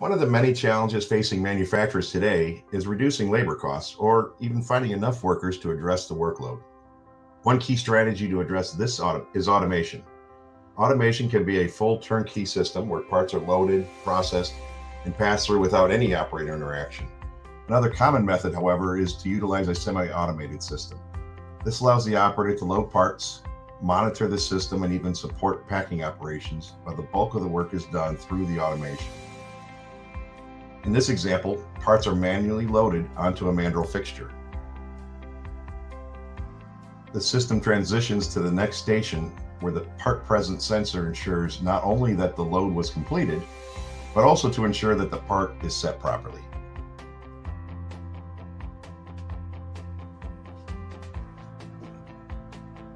One of the many challenges facing manufacturers today is reducing labor costs or even finding enough workers to address the workload. One key strategy to address this is automation. Automation can be a full turnkey system where parts are loaded, processed, and passed through without any operator interaction. Another common method, however, is to utilize a semi-automated system. This allows the operator to load parts, monitor the system, and even support packing operations, while the bulk of the work is done through the automation. In this example, parts are manually loaded onto a mandrel fixture. The system transitions to the next station where the part present sensor ensures not only that the load was completed, but also to ensure that the part is set properly.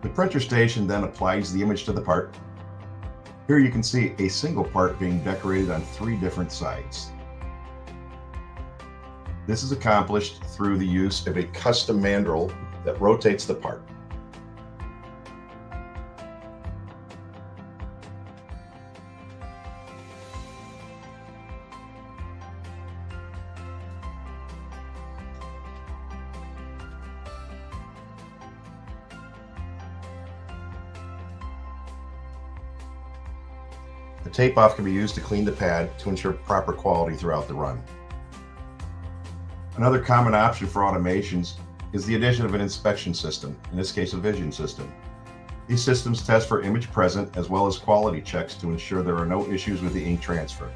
The printer station then applies the image to the part. Here you can see a single part being decorated on three different sides. This is accomplished through the use of a custom mandrel that rotates the part. The tape-off can be used to clean the pad to ensure proper quality throughout the run. Another common option for automations is the addition of an inspection system, in this case a vision system. These systems test for image present as well as quality checks to ensure there are no issues with the ink transfer.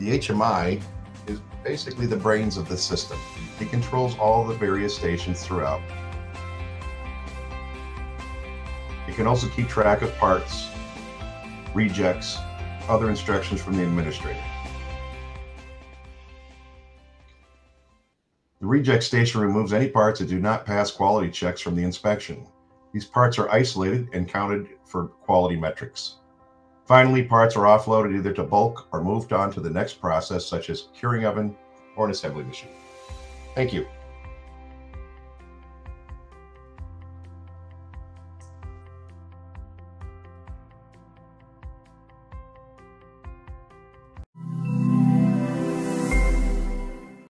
The HMI is basically the brains of the system. It controls all the various stations throughout. You can also keep track of parts, rejects, other instructions from the administrator. The reject station removes any parts that do not pass quality checks from the inspection. These parts are isolated and counted for quality metrics. Finally, parts are offloaded either to bulk or moved on to the next process, such as curing oven or an assembly machine. Thank you.